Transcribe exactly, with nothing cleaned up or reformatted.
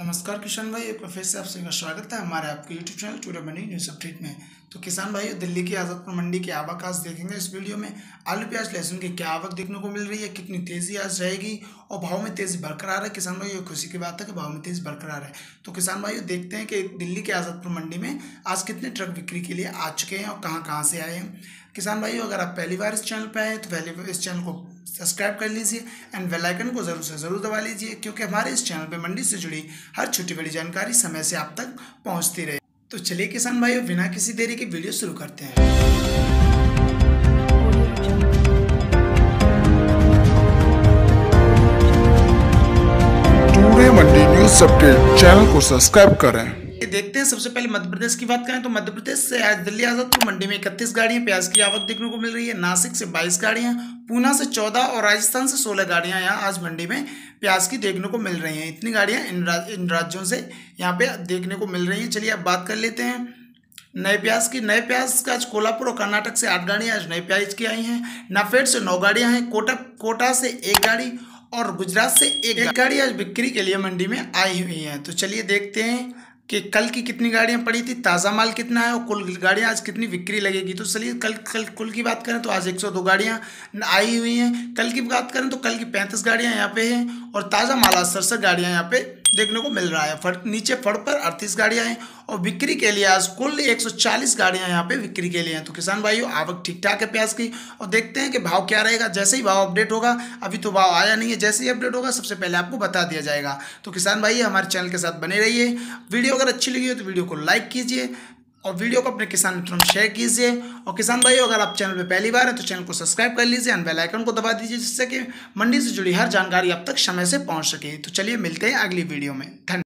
नमस्कार किशन भाई, एक बार फिर से आप सभी का स्वागत है हमारे आपके यूट्यूब चैनल चूडाबनी न्यूज़ अपडेट में। तो किसान भाई, दिल्ली की आज़ादपुर मंडी के आवाकाश देखेंगे इस वीडियो में। आलू प्याज लहसुन की क्या आवक देखने को मिल रही है, कितनी तेज़ी आज रहेगी और भाव में तेज़ी बरकरार है। किसान भाई, ये खुशी की बात है कि भाव में तेज़ी बरकरार है। तो किसान भाई, देखते हैं कि दिल्ली के आज़ादपुर मंडी में आज कितने ट्रक बिक्री के लिए आ चुके हैं और कहाँ कहाँ से आए हैं। किसान भाई, अगर आप पहली बार इस चैनल पर आए तो पहले बार इस चैनल को सब्सक्राइब कर लीजिए एंड बेल आइकन को ज़रूर से ज़रूर दबा लीजिए, क्योंकि हमारे इस चैनल पे मंडी से जुड़ी हर छोटी बड़ी जानकारी समय से आप तक पहुंचती रहे। तो चलिए किसान भाई, बिना किसी देरी के वीडियो शुरू करते हैं। मंडी न्यूज़ अपडेट चैनल को सब्सक्राइब करें। देखते हैं, सबसे पहले मध्य प्रदेश की बात करें तो मध्य प्रदेश से आज दिल्ली आज़ादपुर मंडी में इकतीस गाड़ियां प्याज की आवक देखने को मिल रही है। नासिक से बाईस गाड़ियां, पुणे से चौदह और राजस्थान से सोलह गाड़ियां यहां आज मंडी में प्याज की देखने को मिल रही हैं। इतनी गाड़ियां इन, राज, इन राज्यों से यहाँ पे देखने को मिल रही हैं। चलिए अब बात कर लेते हैं नए प्याज की। नए प्याज का आज कोल्हापुर और कर्नाटक से आठ गाड़ियाँ आज नए प्याज की आई हैं। नाफेड़ से नौ गाड़ियाँ हैं, कोटा कोटा से एक गाड़ी और गुजरात से एक गाड़ी आज बिक्री के लिए मंडी में आई हुई हैं। तो चलिए देखते हैं कि कल की कितनी गाड़ियां पड़ी थी, ताज़ा माल कितना है और कुल गाड़ियां आज कितनी बिक्री लगेगी। तो चलिए कल कल कुल की बात करें तो आज एक सौ दो गाड़ियां आई हुई हैं। कल की बात करें तो कल की पैंतीस गाड़ियां यहां पे हैं और ताज़ा माल आज सड़सठ गाड़ियां यहां पे देखने को मिल रहा है। फड़ नीचे फड़ पर अड़तीस गाड़ियाँ हैं और बिक्री के लिए आज कुल एक सौ चालीस गाड़ियाँ यहाँ पे बिक्री के लिए हैं। तो किसान भाइयों, आवक ठीक ठाक है प्याज की। और देखते हैं कि भाव क्या रहेगा जैसे ही भाव अपडेट होगा। अभी तो भाव आया नहीं है, जैसे ही अपडेट होगा सबसे पहले आपको बता दिया जाएगा। तो किसान भाई, हमारे चैनल के साथ बने रहिए। वीडियो अगर अच्छी लगी हो तो वीडियो को लाइक कीजिए और वीडियो को अपने किसान मित्रों में शेयर कीजिए। और किसान भाई, अगर आप चैनल पर पहली बार हैं तो चैनल को सब्सक्राइब कर लीजिए एंड बेल आइकन को दबा दीजिए, जिससे कि मंडी से जुड़ी हर जानकारी आप तक समय से पहुंच सके। तो चलिए मिलते हैं अगली वीडियो में। धन्यवाद।